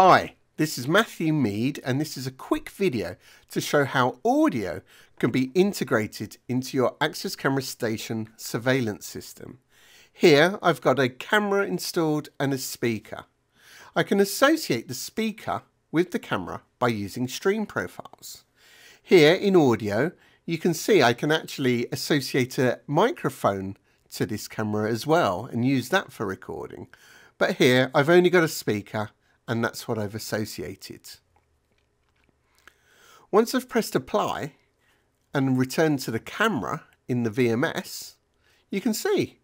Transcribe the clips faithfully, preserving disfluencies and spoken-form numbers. Hi, this is Matthew Mead, and this is a quick video to show how audio can be integrated into your AXIS Camera Station surveillance system. Here I've got a camera installed and a speaker. I can associate the speaker with the camera by using stream profiles. Here in audio you can see I can actually associate a microphone to this camera as well and use that for recording. But here I've only got a speaker, and that's what I've associated. Once I've pressed apply and returned to the camera in the V M S, you can see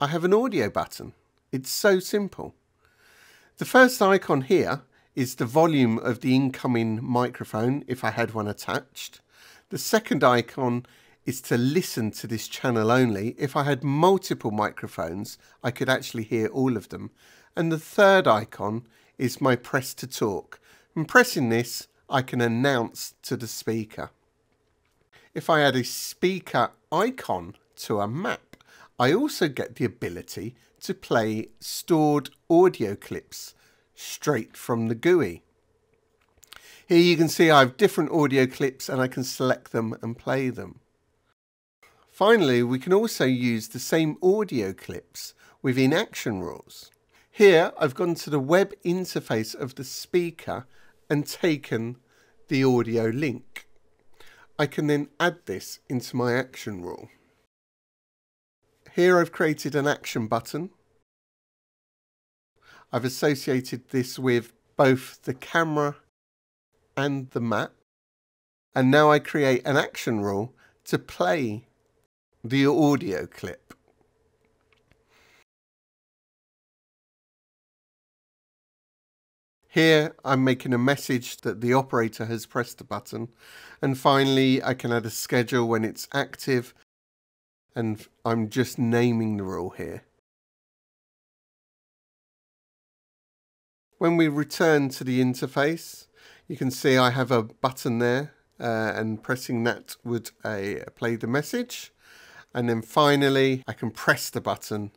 I have an audio button. It's so simple. The first icon here is the volume of the incoming microphone if I had one attached. The second icon is to listen to this channel only. If I had multiple microphones, I could actually hear all of them. And the third icon is my press to talk. And pressing this, I can announce to the speaker. If I add a speaker icon to a map, I also get the ability to play stored audio clips straight from the G U I. Here you can see I have different audio clips and I can select them and play them. Finally, we can also use the same audio clips within action rules. Here I've gone to the web interface of the speaker and taken the audio link. I can then add this into my action rule. Here I've created an action button. I've associated this with both the camera and the map. And now I create an action rule to play the audio clip. Here I'm making a message that the operator has pressed a button, and finally I can add a schedule when it's active, and I'm just naming the rule here. When we return to the interface, you can see I have a button there uh, and pressing that would uh, play the message. And then finally, I can press the button.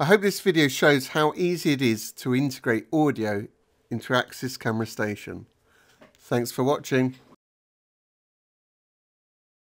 I hope this video shows how easy it is to integrate audio into AXIS Camera Station. Thanks for watching.